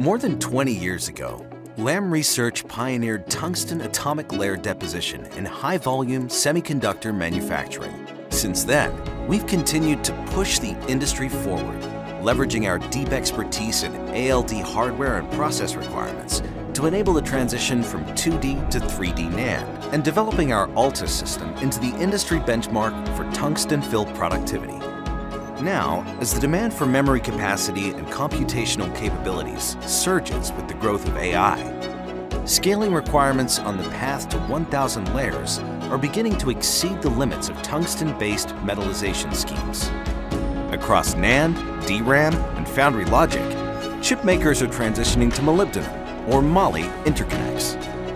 More than 20 years ago, Lam Research pioneered tungsten atomic layer deposition in high-volume semiconductor manufacturing. Since then, we've continued to push the industry forward, leveraging our deep expertise in ALD hardware and process requirements to enable the transition from 2D to 3D NAND, and developing our ALTUS system into the industry benchmark for tungsten fill productivity. Now, as the demand for memory capacity and computational capabilities surges with the growth of AI, scaling requirements on the path to 1,000 layers are beginning to exceed the limits of tungsten-based metallization schemes. Across NAND, DRAM, and Foundry Logic, chip makers are transitioning to molybdenum, or moly, interconnects,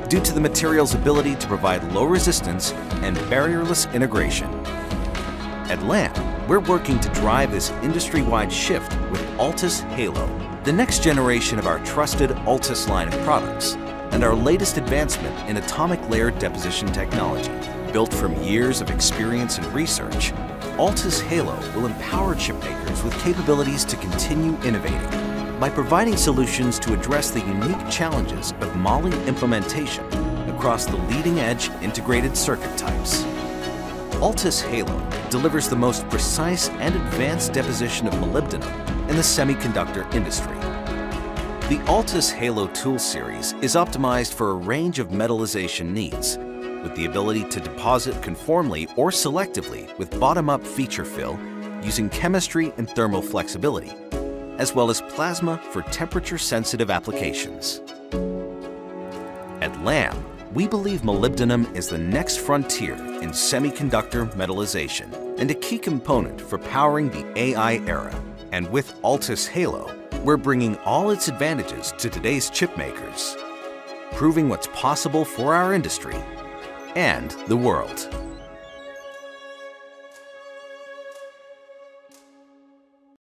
due to the material's ability to provide low resistance and barrierless integration. At Lam, we're working to drive this industry-wide shift with ALTUS Halo, the next generation of our trusted ALTUS line of products, and our latest advancement in atomic layer deposition technology. Built from years of experience and research, ALTUS Halo will empower chipmakers with capabilities to continue innovating by providing solutions to address the unique challenges of moly implementation across the leading-edge integrated circuit types. ALTUS Halo delivers the most precise and advanced deposition of molybdenum in the semiconductor industry. The ALTUS Halo tool series is optimized for a range of metallization needs, with the ability to deposit conformally or selectively with bottom-up feature fill using chemistry and thermal flexibility, as well as plasma for temperature-sensitive applications. At Lam, we believe molybdenum is the next frontier in semiconductor metallization and a key component for powering the AI era. And with ALTUS Halo, we're bringing all its advantages to today's chipmakers, proving what's possible for our industry and the world.